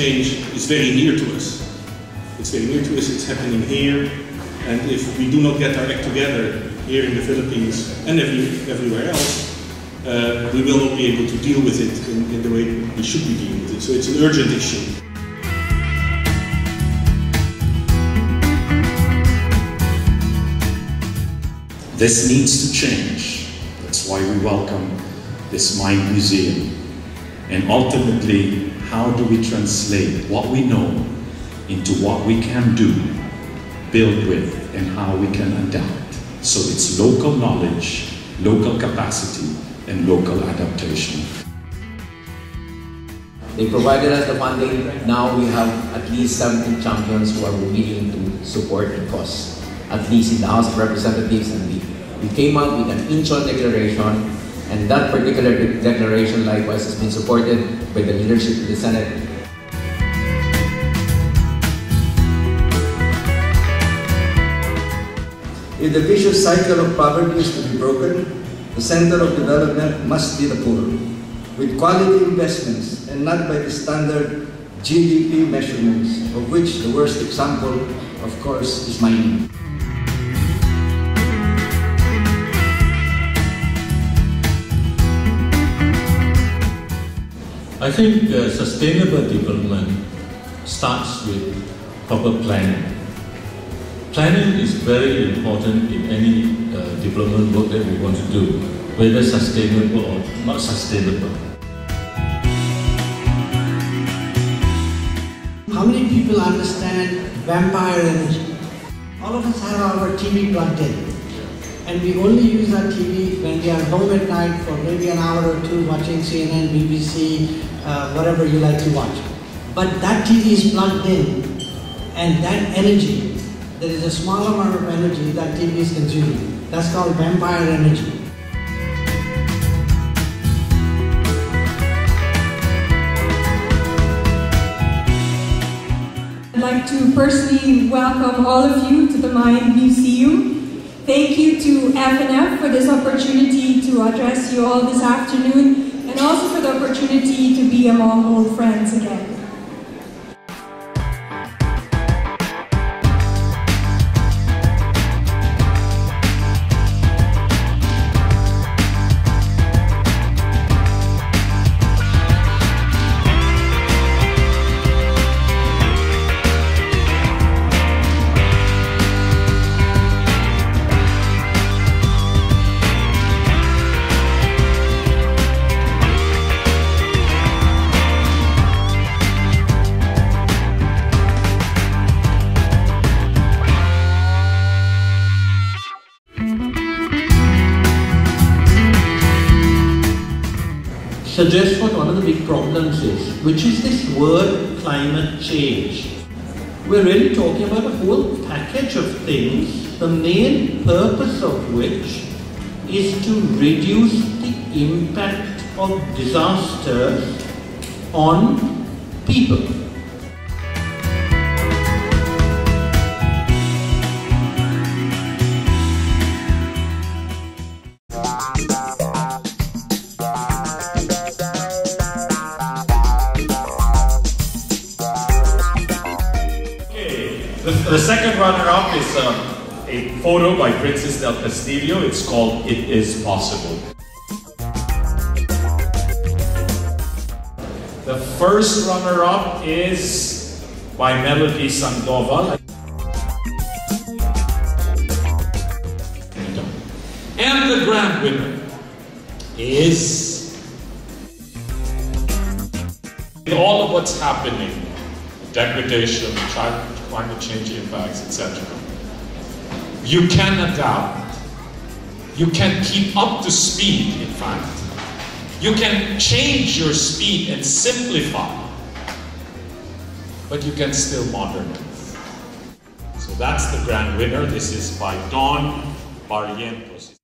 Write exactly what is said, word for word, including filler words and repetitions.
change is very near to us. It's very near to us, it's happening here, and if we do not get our act together here in the Philippines and every, everywhere else, uh, we will not be able to deal with it in, in the way we should be dealing with it. So it's an urgent issue. This needs to change. That's why we welcome this Mind Museum. And ultimately, how do we translate what we know into what we can do, build with, and how we can adapt. So it's local knowledge, local capacity, and local adaptation. They provided us the funding. Now we have at least seventeen champions who are willing to support the cause, at least in the House of Representatives. And we, we came out with an Incheon Declaration, and that particular de declaration likewise has been supported by the leadership of the Senate. If the vicious cycle of poverty is to be broken, the center of development must be the poor, with quality investments and not by the standard G D P measurements, of which the worst example, of course, is mining. I think uh, sustainable development starts with proper planning. Planning is very important in any uh, development work that we want to do, whether sustainable or not sustainable. How many people understand vampire energy? All of us have our T V plugged in, and we only use our T V when we are home at night for maybe an hour or two watching C N N, B B C, uh, whatever you like to watch. But that T V is plugged in, and that energy, there is a small amount of energy that T V is consuming. That's called vampire energy. I'd like to personally welcome all of you to the Mind Museum. Thank you to F N F for this opportunity to address you all this afternoon, and also for the opportunity to be among old friends again. Suggests what one of the big problems is, which is this word climate change. We're really talking about a whole package of things, the main purpose of which is to reduce the impact of disasters on people. The second runner-up is um, a photo by Princess Del Castillo. It's called It Is Possible. The first runner-up is by Melody Sandoval. And the grand winner is, in all of what's happening, degradation, climate change impacts, et cetera. You can adapt. You can keep up to speed, in fact. You can change your speed and simplify. But you can still modernize. So that's the grand winner. This is by Don Barrientos.